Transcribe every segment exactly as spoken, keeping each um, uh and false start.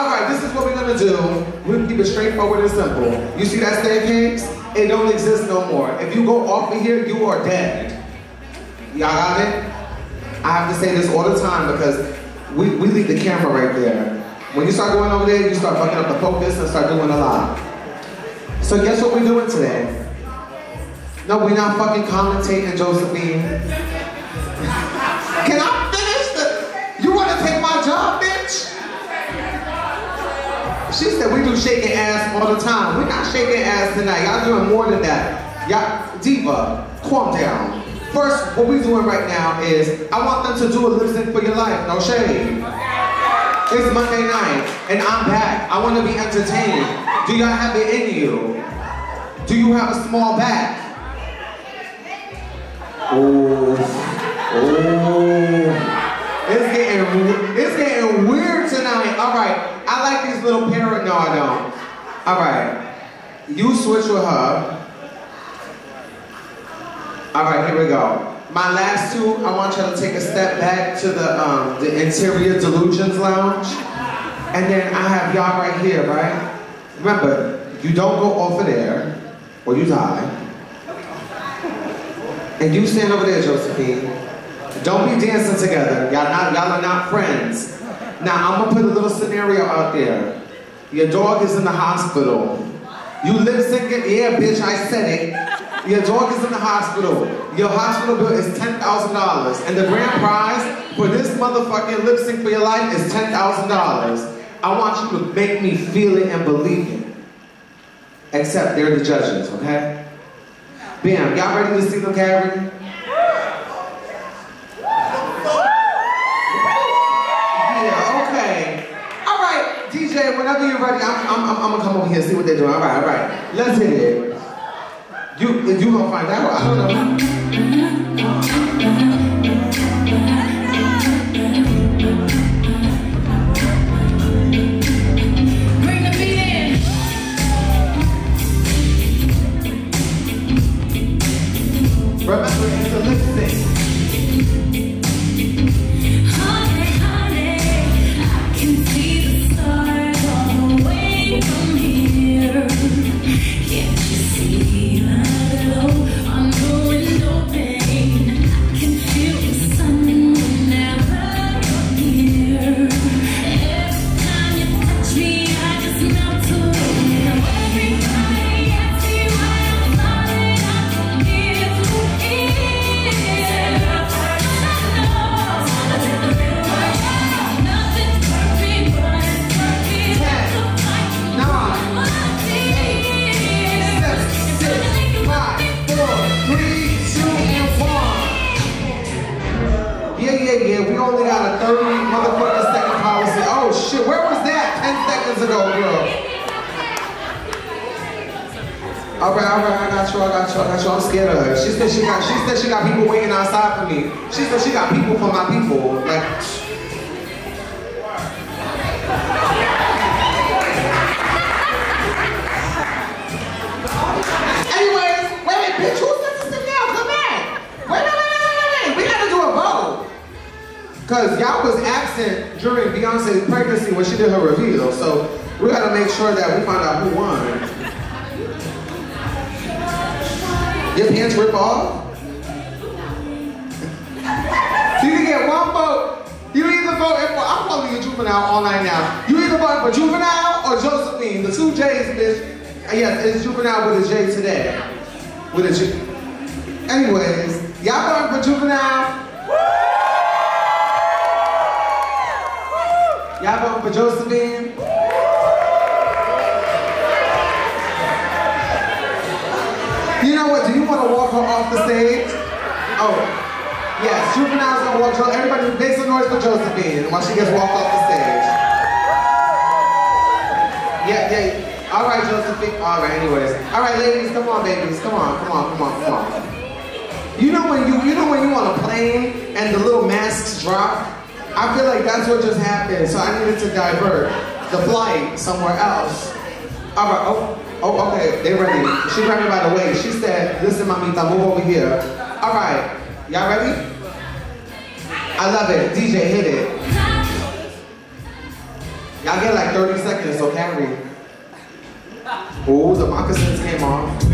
Alright, this is what we're gonna do. We're gonna keep it straightforward and simple. You see that staircase? It don't exist no more. If you go off of here, you are dead. Y'all got it? I have to say this all the time because we, we leave the camera right there. When you start going over there, you start fucking up the focus and start doing a lot. So guess what we're doing today? No, we're not fucking commentating, Josephine. Can I finish the... You wanna take my job, bitch? She said we do shaking ass all the time. We're not shaking ass tonight. Y'all doing more than that. Y'all, Diva, calm down. First, what we're doing right now is, I want them to do a lip sync for your life, no shade. It's Monday night, and I'm back. I want to be entertained. Do y'all have it in you? Do you have a small back? Ooh, ooh. It's getting, it's getting weird tonight. All right. I like these little parrot, no I don't. All right, you switch with her. All right, here we go. My last two, I want y'all to take a step back to the um, the interior Delusions Lounge. And then I have y'all right here, right? Remember, you don't go over there, or you die. And you stand over there, Josephine. Don't be dancing together. Y'all not, y'all are not friends. Now, I'm gonna put a little scenario out there. Your dog is in the hospital. You lip sync it, yeah, bitch, I said it. Your dog is in the hospital. Your hospital bill is ten thousand dollars. And the grand prize for this motherfucking lip sync for your life is ten thousand dollars. I want you to make me feel it and believe it. Except they're the judges, okay? Bam, y'all ready to see them, Karen? D J, whenever you're ready, I'm, I'm, I'm, I'm gonna come over here and see what they're doing. All right, all right. Let's hit it. You, you gonna find out? I don't know. Bring the beat in. Remember, it's a lip sync. Y'all get like thirty seconds, so carry. Ooh, the moccasins came off.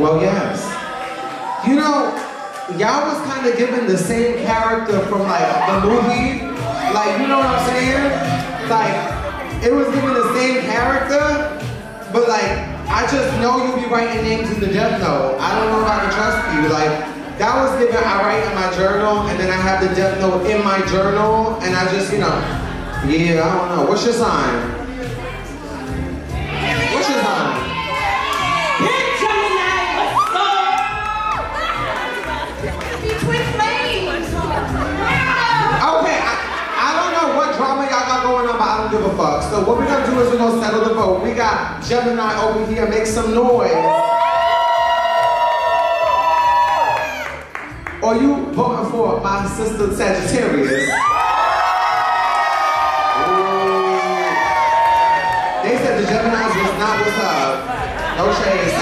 Well, yes. You know, y'all was kind of given the same character from like the movie. Like, you know what I'm saying? Like, it was given the same character, but like, I just know you'll be writing names in the death note. I don't know if I can trust you. Like, that was given, I write in my journal, and then I have the death note in my journal, and I just, you know, yeah, I don't know. What's your sign? What's your sign? Give a fuck. So what we're gonna do is we're gonna settle the vote. We got Gemini over here. Make some noise. Or you voting for my sister Sagittarius? Ooh. They said the Geminis was not what's up. No shade.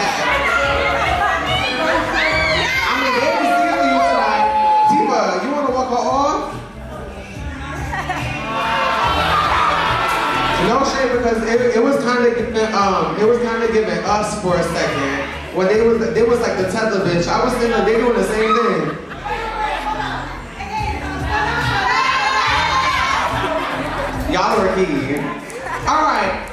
I mean, they be seeing you like, Diva, you wanna walk her off? No shade, because it, it was kind of giving, um, it was kind of giving us for a second. When they was, they was like the tether bitch. I was thinking like, they doing the same thing. Y'all are key. All right,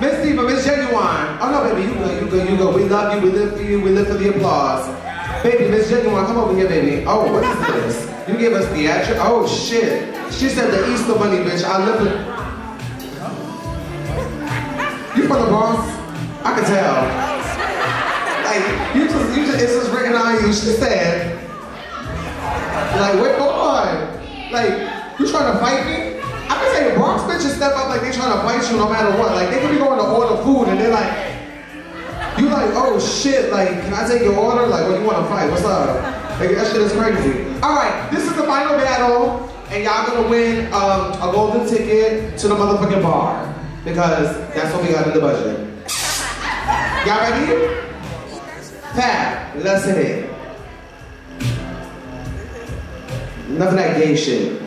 Miss Diva, Miss Genuine. Oh no, baby, you go, you go, you go. We love you. We live for you. We live for the applause. Baby, Miss Genuine, come over here, baby. Oh, what is this? You give us theatric. Oh shit. She said the Easter Bunny, bitch. I live for. You from the Bronx? I can tell. Like, you just, you just, it's just written on you. She said, like, wait, hold on. Like, you trying to fight me? I can say the Bronx bitches step up like they trying to fight you no matter what. Like, they could be going to order food and they're like, you like, oh shit, like, can I take your order? Like, well, you want to fight, what's up? Like, that shit is crazy. All right, this is the final battle, and y'all gonna win um, a golden ticket to the motherfucking bar. Because that's what we got in the budget. Y'all ready? Pat, let's hit it. Nothing like gay shit.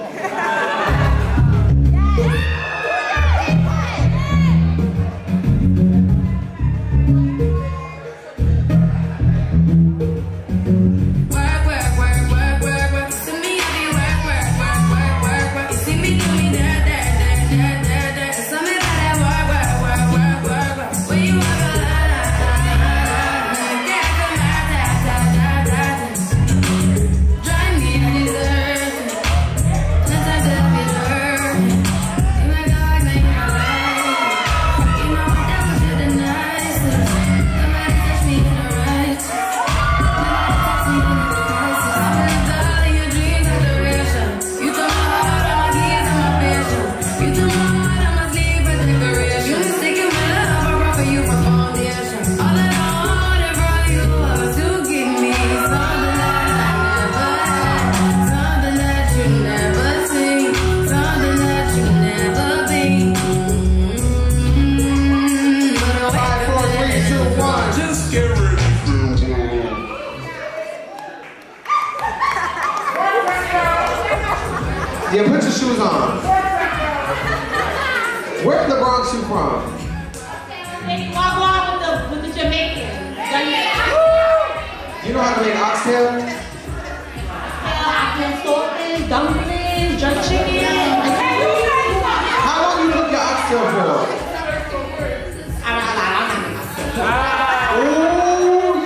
Yeah, put your shoes on. Where in the Bronx you from? Okay, walk along with the with the Jamaicans. You know how to make oxtail? Oxtail, sausages, dumplings, jerk chicken. How long you cook your oxtail for? I don't know. I don't know. Ooh,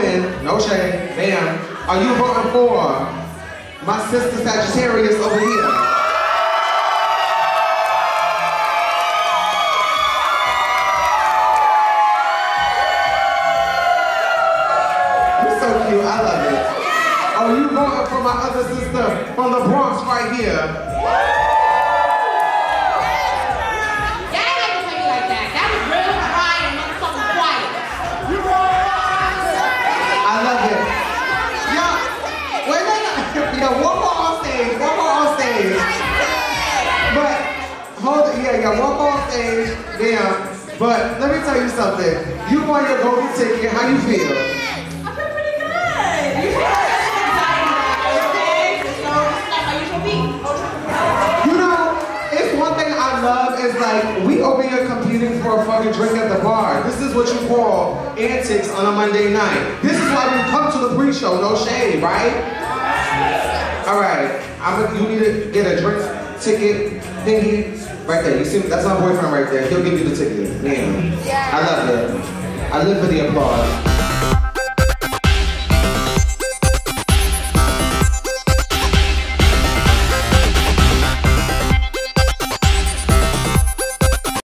in, no shade, ma'am, are you voting for my sister Sagittarius over here? You're so cute, I love it. Are you voting for my other sister from the Bronx right here? Yeah, one more on stage, yeah. But let me tell you something. You won your golden ticket. How you feel? I feel pretty good. You feel excited. You know, it's like, are you your feet? You know, it's one thing I love is like we over here competing for a fucking drink at the bar. This is what you call antics on a Monday night. This is why we come to the pre-show. No shade, right? All right. I'm. You need to get a drink ticket thingy. Right there, you see, that's my boyfriend right there. He'll give you the ticket. Damn. Yeah. I love it. I live for the applause.